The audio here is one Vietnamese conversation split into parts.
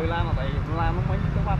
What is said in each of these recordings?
người làm là tại vì làm nó mấy cái bánh.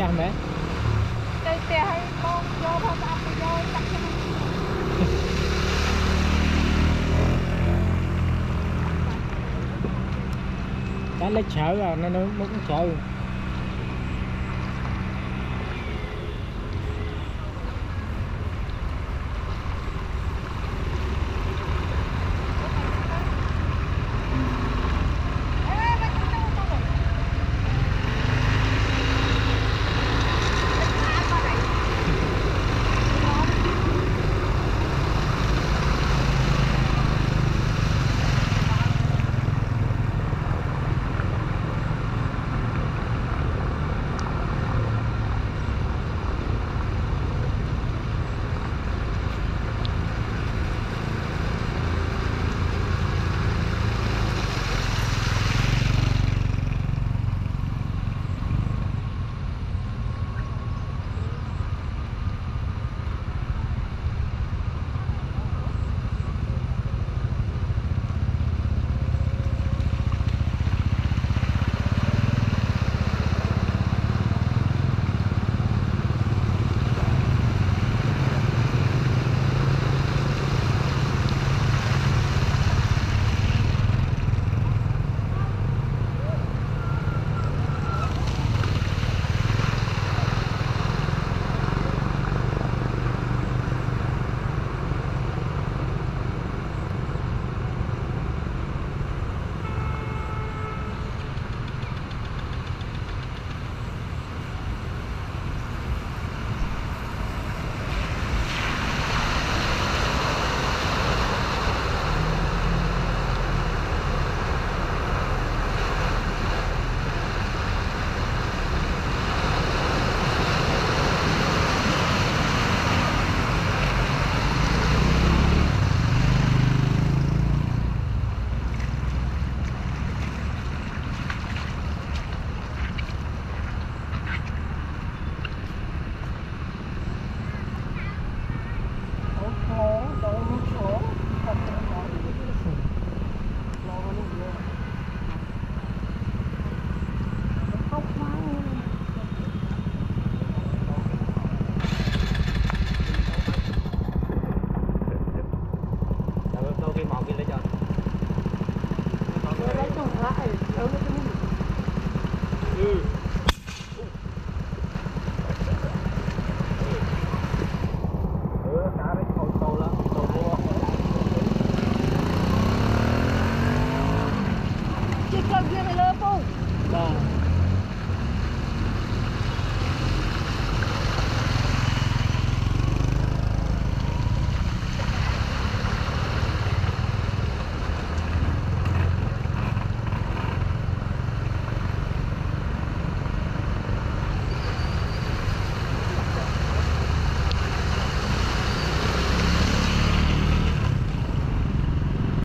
Cái đấy. Đây xe hay con vô không ăn thì vô chắc chắn. Cá lấy sợ rồi nó cũng sợ.